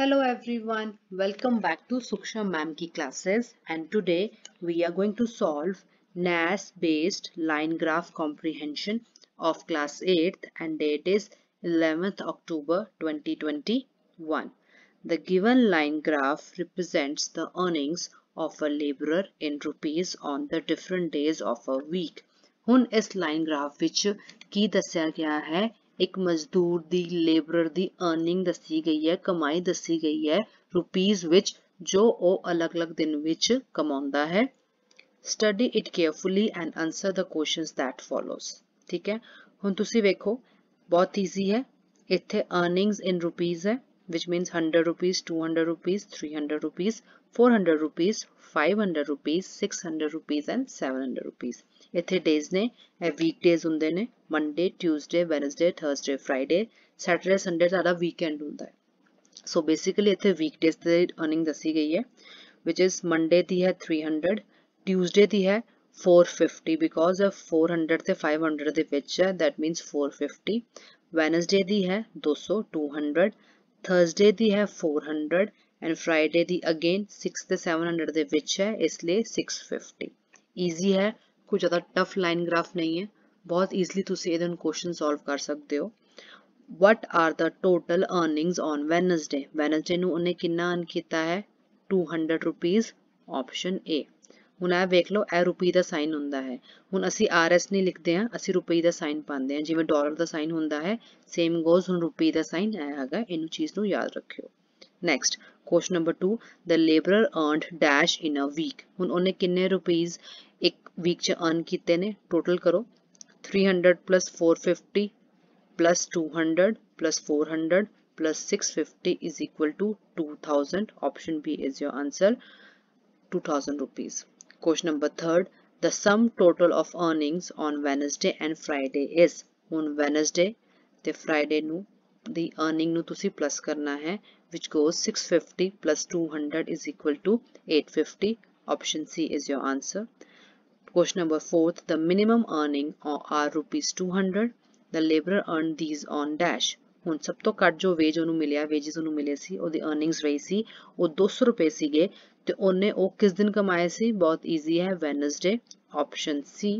Hello everyone, welcome back to Suksha Ma'am Ki classes, and today we are going to solve NAS based line graph comprehension of class 8th, and date is 11th October 2021. The given line graph represents the earnings of a laborer in rupees on the different days of a week. हुन इस line graph विच की दस्या गया है एक मजदूर दी labour दी earning दसी गई है, कमाई दसी गई है रुपीज विच जो ओ अलग अलग दिन विच कमांदा है. Study it carefully and answer the questions that follows. ठीक है, हुन तुसी वेखो बहुत इजी है. इत्थे अर्निंग्स इन रुपीज है which means 100 rupees, 200 rupees, 300 rupees, 400 rupees, 500 rupees, 600 rupees and 700 rupees. इतने डेज ने वीकडेज होंगे ने Monday, Tuesday, Wednesday, Thursday, Friday, Saturday, Sunday सारा वीकेंड होंगे. सो बेसिकली इतने वीकडेज की अर्निंग दसी गई है विच इज मंडे की है 300, ट्यूसडे की है 450 बिकॉज 400 से 500 के बीच है, दैट मीन्स 450. वैनसडे की है 200, 200. थर्सडे की है 400 एंड फ्राइडे की अगेन 600 से 700 के बीच है, इसलिए 650. ईजी है, कोई ज़्यादा टफ लाइन ग्राफ नहीं है, बहुत ईजिली तुसी इधर क्वेश्चन सॉल्व कर सकते हो. What are the total earnings on Wednesday? Wednesday नू उन्हें कितना अर्न किया है? 200 रुपीज़, ऑप्शन ए. हुण आ वेख लो, ए रुपी का साइन हुंदा है. हुण असी आर एस नहीं लिखते हैं, असी रुपई का साइन पाते हैं, जिवें डॉलर का साइन हुंदा है सेम गोज. हुण रुपई का साइन ए हैगा, इनू चीज़ नू याद रखियो. Next question number 2, the labourer earned dash in a week. हुण उन्हें कितने रुपीज़ एक वीक च अर्न किते ने? टोटल करो 300 plus 450 plus 200 plus 400 plus 650 is equal to 2000. Option B is your answer, 2000 rupees. Question number 3, the sum total of earnings on Wednesday and Friday is. हुण Wednesday ते फ्राइडे नू दी earning नू तुसी प्लस करना है which goes 650 plus 200 is equal to 850. Option C is your answer. Question number 4, the minimum earning are rupees 200. The labourer earned these on dash. हुन सब तो कट जो वेज उन्होंने मिले, वेजेस उन्होंने मिले सी, और दी अर्निंग्स रही सी, और 200 रुपए सी गए, तो उन्हें वो किस दिन कमाए सी? बहुत इजी है, Wednesday, option C.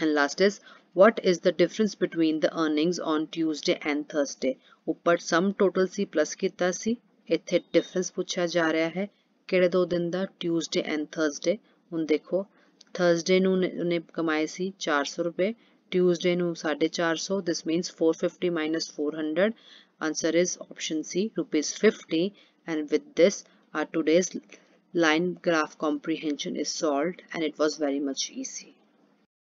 And last is, what is the difference between the earnings on Tuesday and Thursday? ऊपर सम टोटल सी प्लस कितना सी, इतने डिफरेंस पूछा जा रहा है किड़े दो दिन का, ट्यूसडे एंड थर्सडे. हुन देखो थर्सडे ने कमाए सी 400 रुपए, ट्यूसडे नू 450. this means 450 minus 400. Answer is option C, ₹50. And with this, our today's line graph comprehension is solved, and it was very much easy.